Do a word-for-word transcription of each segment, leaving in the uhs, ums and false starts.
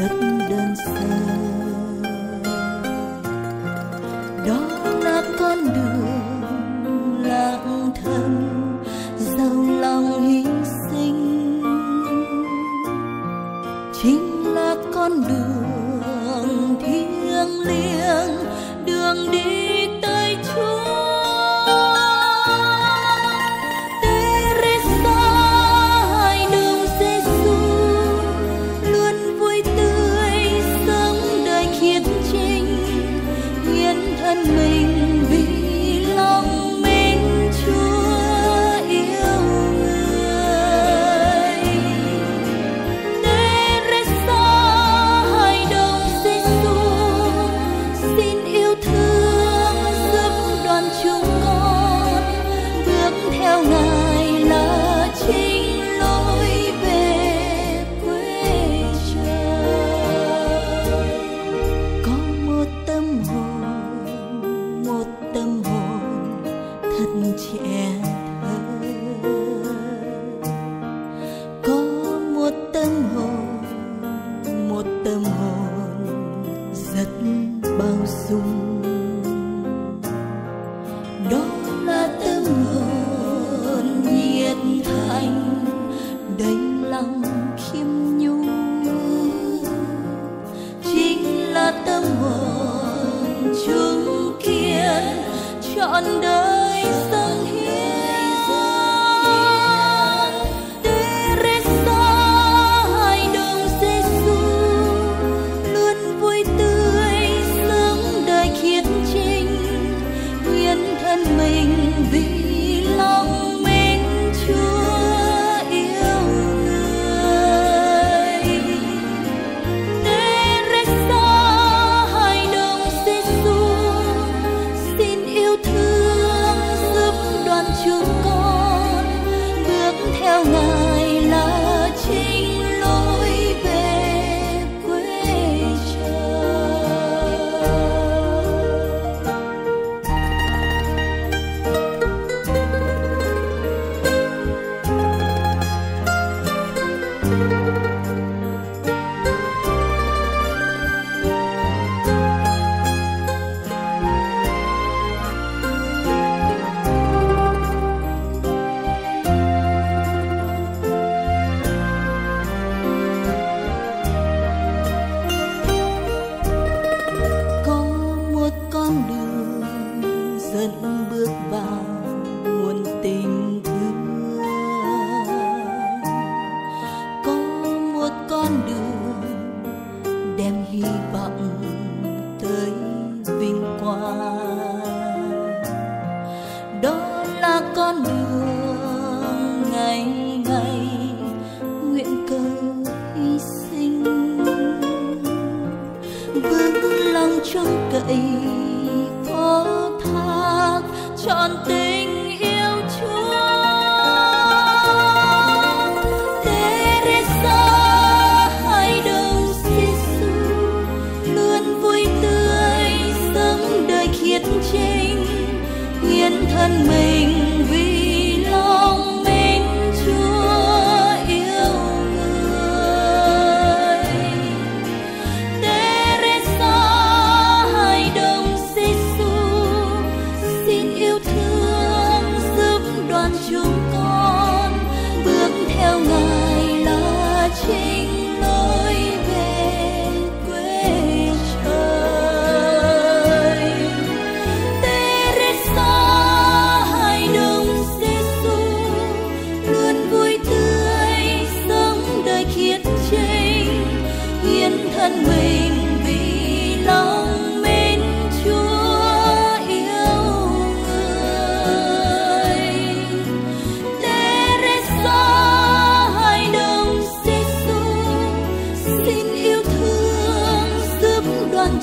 rất đơn sơ. Đó là con đường lặng thầm, giàu lòng hy sinh, chính là con đường thiêng liêng, đường đi tới Chúa.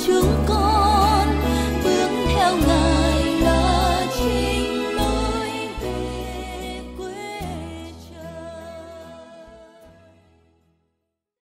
Chúng con